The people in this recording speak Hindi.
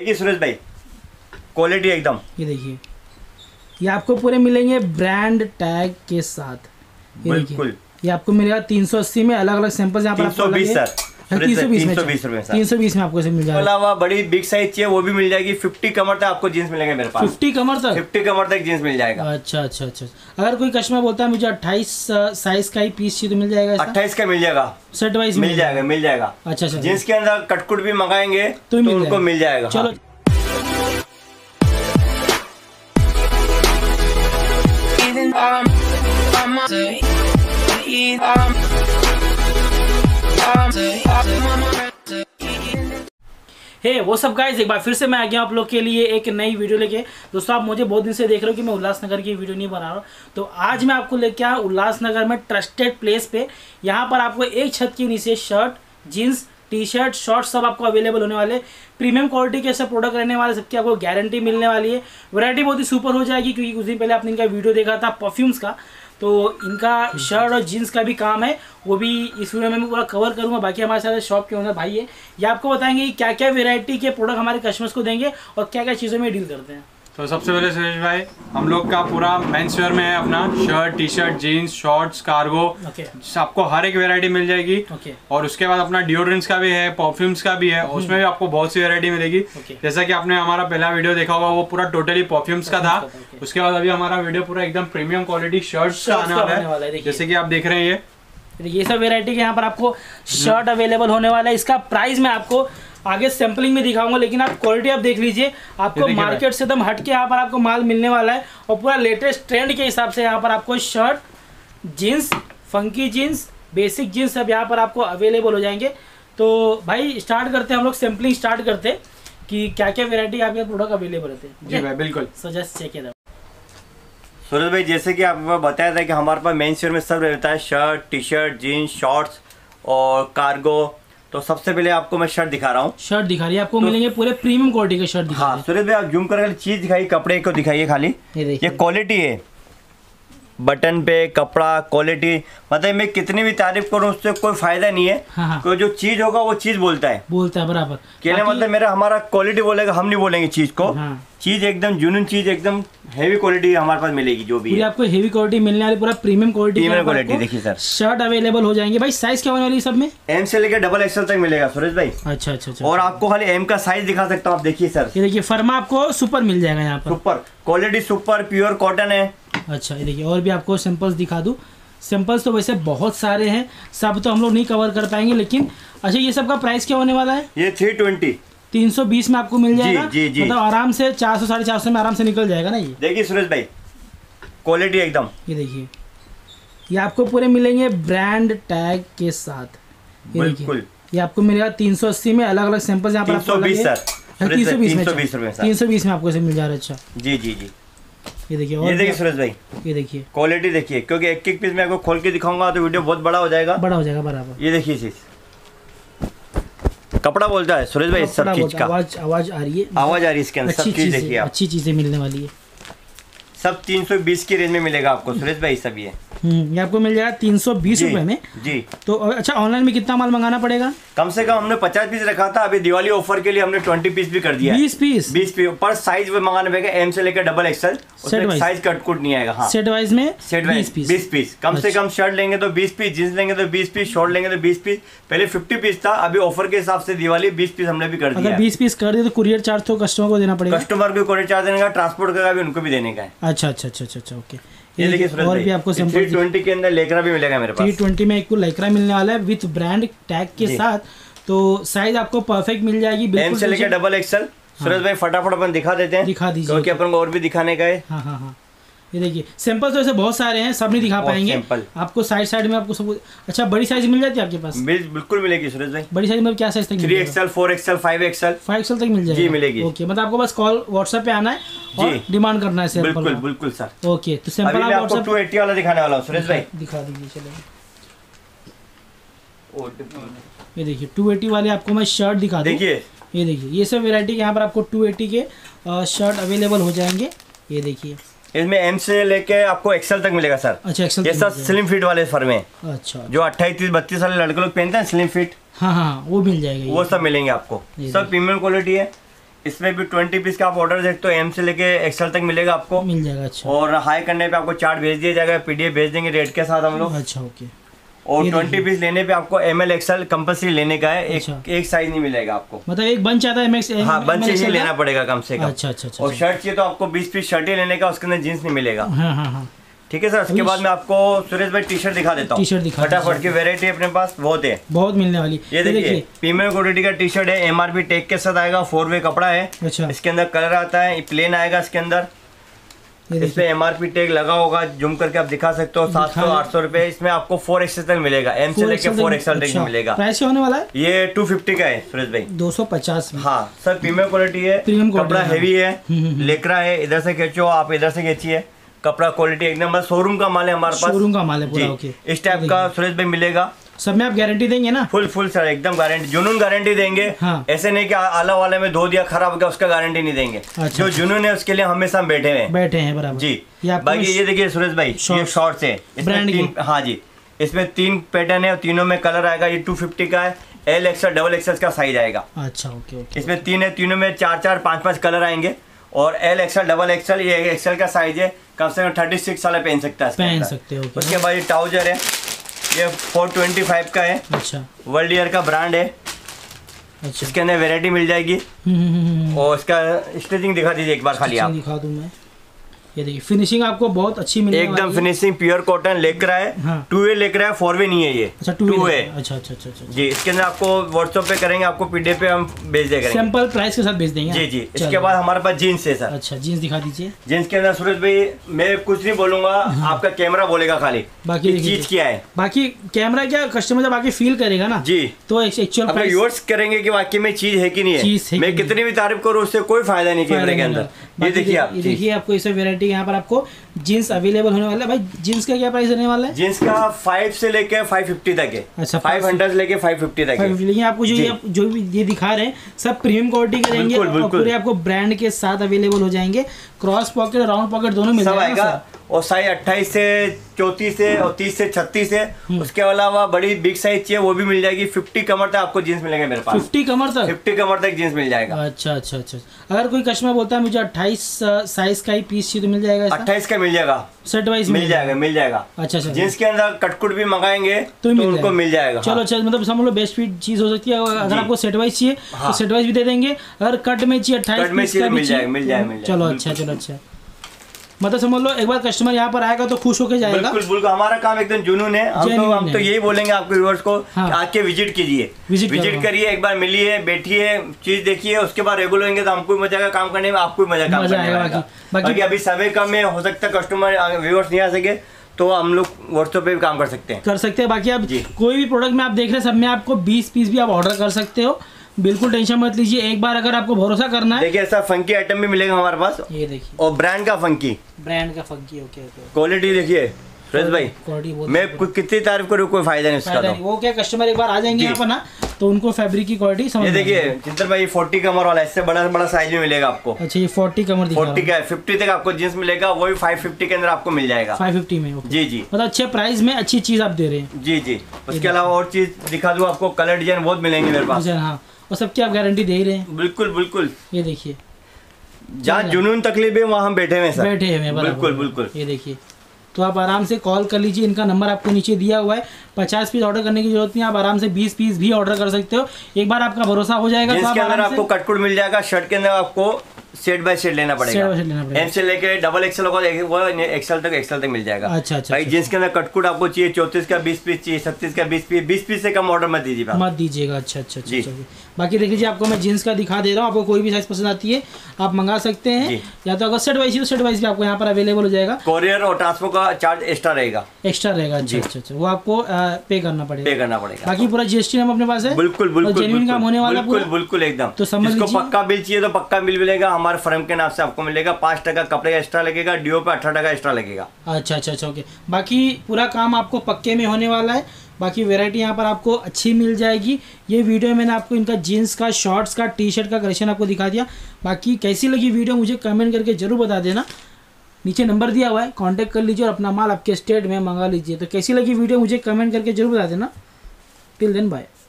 देखिए सुरेश भाई क्वालिटी एकदम, ये देखिए, ये आपको पूरे मिलेंगे ब्रांड टैग के साथ। ये बिल्कुल ये आपको मिलेगा 380 में अलग अलग सैंपल्स यहाँ पर 320 में आपको मिल जाएगा। अलावा बड़ी बिग साइज चाहिए वो भी मिल जाएगी, 50 कमर तक आपको जींस मिलेगा मेरे पास। 50 कमर तक जींस मिल जाएगा। अच्छा अच्छा अच्छा, अगर कोई कस्टमर बोलता है मुझे 28 साइज का ही पीस चाहिए तो मिल जाएगा? 28 का मिल जाएगा, सेट वाइज मिल जाएगा। मिल जाएगा अच्छा, जींस के अंदर कटकुट भी मंगाएंगे तो उनको मिल जाएगा। चलो हे व्हाट्स अप गाइस, एक बार फिर से मैं आ गया आप लोग के लिए एक नई वीडियो लेके। दोस्तों आप मुझे बहुत दिन से देख रहे हो कि मैं उल्लासनगर की वीडियो नहीं बना रहा हूँ, तो आज मैं आपको लेके आया उल्लासनगर में ट्रस्टेड प्लेस पे। यहाँ पर आपको एक छत के नीचे shirt, jeans, T shirt, short सब आपको अवेलेबल होने वाले, प्रीमियम क्वालिटी के सब प्रोडक्ट रहने वाले, सबकी आपको गारंटी मिलने वाली है। वैरायटी बहुत ही सुपर हो जाएगी क्योंकि कुछ दिन पहले आपने इनका वीडियो देखा था परफ्यूम्स का, तो इनका शर्ट और जीन्स का भी काम है, वो भी इस वीडियो में मैं पूरा कवर करूँगा। बाकी हमारे साथ शॉप के ओनर भाई है, ये आपको बताएंगे कि क्या क्या वैरायटी के प्रोडक्ट हमारे कस्टमर्स को देंगे और क्या क्या चीज़ों में डील करते हैं। तो सबसे पहले सुरेश भाई, हम लोग का पूरा मेंस वेयर में है अपना shirt, T shirt, jeans, shorts, cargo, आपको हर एक वैरायटी मिल जाएगी। और उसके बाद अपना डिओड्रेंट्स का भी है, परफ्यूम्स का भी है, उसमें भी आपको बहुत सी वैरायटी मिलेगी। जैसा कि आपने हमारा पहला वीडियो देखा होगा वो पूरा टोटली परफ्यूम्स का था। उसके बाद अभी हमारा वीडियो पूरा एकदम प्रीमियम क्वालिटी शर्ट्स का आने वाला है, जैसे कि आप देख रहे हैं ये सब वेरायटी के यहाँ पर आपको शर्ट अवेलेबल होने वाला है। इसका प्राइस मैं आपको आगे सैम्पलिंग में दिखाऊंगा, लेकिन आप क्वालिटी आप देख लीजिए, आपको मार्केट से एकदम हट के यहाँ पर आपको माल मिलने वाला है। और पूरा लेटेस्ट ट्रेंड के हिसाब से यहाँ पर आपको shirt, jeans, funky jeans, basic jeans सब यहाँ पर आपको अवेलेबल हो जाएंगे। तो भाई स्टार्ट करते हैं, हम लोग सैम्पलिंग स्टार्ट करते हैं कि क्या क्या वेरायटी आपके प्रोडक्ट अवेलेबल रहते हैं। जी भाई बिल्कुल। So just check it out. Suraj भाई जैसे कि आपको बताया था कि हमारे पास मेन्स वेयर में सब रहता है, shirt, T shirt, jeans, shorts और कार्गो। तो सबसे पहले आपको मैं शर्ट दिखा रहा हूँ, शर्ट दिखा रही है आपको तो मिलेंगे पूरे प्रीमियम क्वालिटी के शर्ट। हाँ सूरज भाई आप जूम करके चीज दिखाइए, कपड़े को दिखाइए खाली, ये क्वालिटी है, बटन पे कपड़ा क्वालिटी, मतलब मैं कितनी भी तारीफ करूँ उससे कोई फायदा नहीं है। हाँ। जो चीज होगा वो चीज बोलता है बराबर कहने, मतलब मेरा हमारा क्वालिटी बोलेगा, हम नहीं बोलेंगे चीज को। हाँ। चीज एकदम जुनून चीज, एकदम हेवी क्वालिटी हमारे पास मिलेगी, जो भी है आपको हेवी क्वालिटी मिलने वाली, पूरा प्रीमियम क्वालिटी। देखिए सर शर्ट अवेलेबल हो जाएंगे। भाई साइज क्या होने वाली सब में? एम से लेकर डबल एक्सएल तक मिलेगा सुरेश भाई। अच्छा अच्छा, और आपको खाली एम का साइज दिखा सकता हूँ। आप देखिए सर, ये देखिए फर्मा आपको सुपर मिल जाएगा यहाँ पर, super quality, super pure cotton है। अच्छा ये देखिए, और भी आपको सैंपल्स दिखा दूँ। सैंपल्स तो वैसे बहुत सारे हैं, सब तो हम लोग नहीं कवर कर पाएंगे, लेकिन अच्छा ये सब का प्राइस क्या होने वाला है? ये 320 में आपको मिल जाएगा। जी मतलब आराम से 400-450 में आराम से निकल जाएगा ना। ये देखिए सुरेश भाई क्वालिटी एकदम, ये देखिए, ये आपको पूरे मिलेंगे ब्रांड टैग के साथ। बिल्कुल ये आपको मिलेगा 380 में अलग अलग सैंपल्स यहाँ पर आपको 320 में आपको मिल जा रहा है। अच्छा जी, ये देखिए, और ये देखिए सुरेश भाई, ये देखिए क्वालिटी देखिए, क्योंकि एक एक पीस मैं आपको खोल के दिखाऊंगा तो वीडियो बहुत बड़ा हो जाएगा बराबर। ये देखिए चीज कपड़ा बोलता है सुरेश भाई, सब चीज का आवाज आ रही है, आवाज आ रही है इसके अंदर, सब चीज देखिए, अच्छी चीजें मिलने वाली है। सब 320 की रेंज में मिलेगा आपको सुरेश भाई, सब ये आपको मिल जाएगा 320 रुपए में। जी तो अच्छा, ऑनलाइन में कितना माल मंगाना पड़ेगा? कम से कम हमने 50 पीस रखा था, अभी दिवाली ऑफर के लिए हमने 20 पीस भी कर दिया, 20 पीस पर साइज मंगाने पड़ेगा एम से लेकर डबल एक्सएल, उसमें साइज कटकुट नहीं आएगा। हाँ। सेट वाइज में 20 पीस कम से कम, शर्ट लेंगे तो 20 पीस, जींस लेंगे तो 20 पीस, शॉर्ट लेंगे तो 20 पीस। पहले 50 पीस था, अभी ऑफर के हिसाब से दिवाली 20 पीस हमने भी कर दिया। 20 पीस कर दिए तो कुरियर चार्ज तो कस्टमर को देना पड़ेगा, कस्टमर को कुरियर चार्ज देने का, ट्रांसपोर्ट का भी उनको भी देने का है। अच्छा अच्छा अच्छा अच्छा ओके, ये देखिए और भी आपको 320 के अंदर लेकरा भी मिलेगा मेरे पास। 320 में एक लेकरा मिलने वाला है विद ब्रांड टैग के साथ, तो साइज आपको परफेक्ट मिल जाएगी बिल्कुल, एम से लेकर डबल एक्सएल। सुरेश भाई फटाफट अपन दिखा देते हैं, दिखा दीजिए क्योंकि अपन को और भी दिखाने का है। हाँ हाँ हाँ, ये देखिए सैंपल्स तो ऐसे बहुत सारे हैं, सब नहीं दिखा पाएंगे आपको, साइड में आपको सब। अच्छा बड़ी साइज मिल जाती है आपके पास? बिल्कुल मिलेगी सुरेश भाई, बड़ी साइज में क्या साइज तक? 3XL, 4XL, 5XL तक मिल जाएगी, जी मिलेगी। ओके मतलब आपको बस कॉल व्हाट्सएप पे आना है और डिमांड करना है सैंपल। बिल्कुल बिल्कुल सर। ओके तो सैंपल आप व्हाट्सएप 280 वाला दिखाने वाला हूं सुरेश भाई, दिखा दीजिए। चलो ये देखिए 280 वाले आपको मैं शर्ट दिखा दूं। देखिए ये देखिए, ये सब वैरायटी के यहां पर आपको 280 के शर्ट अवेलेबल हो जाएंगे। ये देखिए इसमें एम से लेके आपको एक्सएल तक मिलेगा सर। अच्छा एक्सएल, ये सर स्लिम फिट वाले फर्मे। अच्छा जो 28-32 वाले लड़के लोग पहनते हैं स्लिम फिट। हाँ हाँ वो मिल जाएगा, वो सब मिलेंगे आपको, सब प्रीमियम क्वालिटी है। इसमें भी 20 पीस का आप ऑर्डर देते हो, एम से लेके एक्सएल तक मिलेगा आपको, मिल जाएगा। अच्छा। और हाई करने पे आपको चार्ट भेज दिया जाएगा, पीडीएफ भेज देंगे रेट के साथ हम लोग। अच्छा, ओके। और 20 पीस लेने पे आपको एमएल एक्सएल कंपल्सरी लेने का है। अच्छा। एक साइज नहीं मिलेगा आपको, मतलब एक बंच आता है MX, हाँ, बंच ही लेना पड़ेगा कम से कम। अच्छा। और शर्ट चाहिए तो आपको 20 पीस शर्ट ही लेने का, उसके अंदर जींस नहीं मिलेगा। ठीक है सर। उसके बाद मैं आपको सुरेश भाई टी शर्ट दिखा देता हूँ, फटाफट की वेरायटी अपने पास बहुत है, बहुत मिलने वाली। ये देखिए प्रीमियम क्वालिटी का टी शर्ट है, MRP टैग के साथ आएगा, 4-वे कपड़ा है। अच्छा। इसके अंदर कलर आता है, प्लेन आएगा इसके अंदर, इसमें MRP टैग लगा होगा, जूम करके आप दिखा सकते हो। 700-800 रुपए इसमें आपको 4XL तक मिलेगा, एम से लेके 4XL तक मिलेगा। प्राइस होने वाला है ये 250 का है सुरेश भाई, 250। हाँ सर, प्रीमियम क्वालिटी है, कपड़ा हेवी है, लेकरा है, इधर से खींचो आप, इधर से खींचिए, कपड़ा क्वालिटी एकदम बस शोरूम का माल है हमारे पास, शोरूम का माल है पूरा। ओके। इस टाइप का सुरेश भाई मिलेगा। सब में आप गारंटी देंगे ना? फुल सर, एकदम गारंटी, जुनून गारंटी देंगे। हाँ। ऐसे नहीं कि आला वाले में धो दिया खराब हो गया, उसका गारंटी नहीं देंगे। अच्छा। जो जुनून है उसके लिए हमेशा बैठे हैं बराबर जी। बाकी ये देखिए सुरेश भाई, ये शॉर्ट्स है ब्रांड, हाँ जी, इसमें 3 पैटर्न है और तीनों में कलर आएगा। ये 250 का है, LXL, XXL का साइज आएगा। अच्छा, इसमें 3 है, तीनों में 4-4, 5-5 कलर आएंगे। और LXL, XXL, ये XL का साइज है, कम से कम 36 वाला पहन सकता है, पहन सकते हो। उसके बाद ये ट्राउजर है, ये 425 का है। अच्छा। वर्ल्ड ईयर का ब्रांड है। अच्छा। इसके अंदर वेरायटी मिल जाएगी। और इसका स्टिचिंग दिखा दीजिए एक बार खाली, आप दिखा दूं मैं। ये देखिए फिनिशिंग आपको बहुत अच्छी मिलेगी, एकदम फिनिशिंग प्योर कॉटन लेकर है, 2-वे लेकर है, 4-वे नहीं है ये। अच्छा, 2-वे। अच्छा जी। इसके अंदर आपको व्हाट्सएप पे करेंगे, आपको पीडीएफ पे हम भेज देंगे, सैंपल प्राइस के साथ भेज देंगे जी। इसके बाद हमारे पास जीन्स है सर। अच्छा, जीन्स दिखा दीजिए। जीन्स के अंदर सुरेश भाई मैं कुछ नहीं बोलूंगा, आपका कैमरा बोलेगा खाली, बाकी चीज क्या है, बाकी कैमरा क्या कस्टमर जब आके फील करेगा ना जी, तो एक्चुअल करेंगे की वाकई में चीज है की नहीं है। मैं कितनी भी तारीफ करूँ उससे कोई फायदा नहीं कैमरे के अंदर। ये देखिए आपको इसे यहाँ पर आपको जींस अवेलेबल होने वाला है। भाई जींस का क्या प्राइस रहने वाला है? जींस का 5 से लेके 550 तक है। अच्छा, 500 लेके 550 तक है। लेकिन आपको जो भी ये दिखा रहे हैं सब प्रीमियम क्वालिटी के रहेंगे, और पूरे आपको ब्रांड के साथ अवेलेबल हो जाएंगे। क्रॉस पॉकेट, राउंड पॉकेट दोनों मिल जाएगा। और साइज 28 से 34 है और 30 से 36 है। उसके अलावा बड़ी बिग साइज चाहिए वो भी मिल जाएगी। 50 कमर तक आपको जींस मिलेगा मेरे पास। 50 कमर तक जींस मिल जाएगा। अच्छा। अगर कोई कस्टमर बोलता है मुझे 28 साइज का ही पीस चाहिए तो मिल जाएगा? 28 का मिल जाएगा, सेट वाइज मिल जाएगा। अच्छा। जींस के अंदर कटकुट भी मंगाएंगे तो उनको मिल जाएगा। चलो, अच्छा, मतलब समझ लो बेस्ट फिट चीज हो सकती है। अगर आपको सेट वाइज चाहिए तो सेट वाइज भी दे देंगे। अगर कट में चाहिए 28 मिल जाएगा। चलो अच्छा। मतलब समझ लो एक बार कस्टमर यहाँ पर आएगा तो खुश होकर जाएगा। बिल्कुल, हमारा काम एकदम जुनून है। हम तो यही बोलेंगे आपके व्यूअर्स को। हाँ। आके विजिट कीजिए, विजिट करिए, एक बार मिलिए, बैठिए, चीज देखिए। उसके बाद रेगुलर होंगे तो हमको भी मजा आएगा काम करने में, आपको भी मजा आएगा। बाकी अभी समय कम है, हो सकता है कस्टमर व्यूअर्स नहीं आ सके तो हम लोग व्हाट्सएप पे भी काम कर सकते हैं। बाकी आप कोई भी प्रोडक्ट में आप देख रहे हैं सब में आपको 20 पीस भी आप ऑर्डर कर सकते हो। बिल्कुल टेंशन मत लीजिए। एक बार अगर आपको भरोसा करना है, देखिए ऐसा फंकी आइटम भी मिलेगा हमारे पास। ये देखिए, और ब्रांड का फंकी। ओके। क्वालिटी देखिए सुरेश भाई, क्वालिटी मैं कितनी तारीफ करूँ कोई फायदा नहीं उसका। वो क्या कस्टमर एक बार आ जाएंगे यहाँ पर ना तो उनको फैब्रिक की क्वालिटी समझ। ये देखिए चिंतन भाई, 40 कमर वाला, इससे बड़ा साइज में मिलेगा आपको। अच्छा, ये 40 कमर 40 का है। 50 तक आपको जींस मिलेगा, वो भी 550 के अंदर आपको मिल जाएगा। 550 में जी। मतलब अच्छे प्राइस में अच्छी चीज आप दे रहे हैं जी। उसके अलावा और चीज दिखा दूँ आपको, कलर डिजाइन बहुत मिलेंगे मेरे पास। हाँ, और सबकी आप गारंटी दे ही रहे हैं। बिल्कुल। ये देखिए, जहाँ जुनून तकलीफ है वहाँ बैठे हुए। बिल्कुल। ये देखिए, तो आप आराम से कॉल कर लीजिए। इनका नंबर आपको नीचे दिया हुआ है। 50 पीस ऑर्डर करने की जरूरत नहीं, आप आराम से 20 पीस भी ऑर्डर कर सकते हो। एक बार आपका भरोसा हो जाएगा। जींस के अंदर आपको कटकुट मिल जाएगा। शर्ट के अंदर आपको सेट बाय सेट लेना पड़ेगा। एम से लेके XXL होगा, XXL तक मिल जाएगा। अच्छा। भाई जींस के अंदर कटकुट आपको चाहिए 34 का 20 पीस चाहिए, 36 का 20 पीस। 20 पीस से कम ऑर्डर मत दीजिएगा। अच्छा। बाकी देख लीजिए, आपको मैं जींस का दिखा दे रहा हूँ। आपको कोई भी साइज पसंद आती है आप मंगा सकते हैं। या तो अगर सेट वाइज है तो सेट वाइज भी आपको यहाँ पर अवेलेबल हो जाएगा। कोरियर और ट्रांसपोर्ट का चार्ज एक्स्ट्रा रहेगा। अच्छा। वो आपको पे करना पड़ेगा। बाकी पूरा GST नंबर अपने पास है। बिल्कुल। जेन्युइन काम होने वाला है। बिल्कुल एकदम। तो समझ लीजिए, पक्का बिल चाहिए तो पक्का बिल मिलेगा। हमारे फर्म के नाम से आपको मिलेगा। 5 टका कपड़े एक्स्ट्रा लगेगा, डीओ पे 18 टका एक्स्ट्रा लगेगा। अच्छा। ओके। बाकी पूरा काम आपको पक्के में होने वाला है। बाकी वैरायटी यहाँ पर आपको अच्छी मिल जाएगी। ये वीडियो मैंने आपको इनका जीन्स का, शॉर्ट्स का, टी शर्ट का कलेक्शन आपको दिखा दिया। बाकी कैसी लगी वीडियो मुझे कमेंट करके जरूर बता देना। नीचे नंबर दिया हुआ है, कांटेक्ट कर लीजिए और अपना माल आपके स्टेट में मंगा लीजिए। तो कैसी लगी वीडियो मुझे कमेंट करके जरूर बता देना। Till then bye.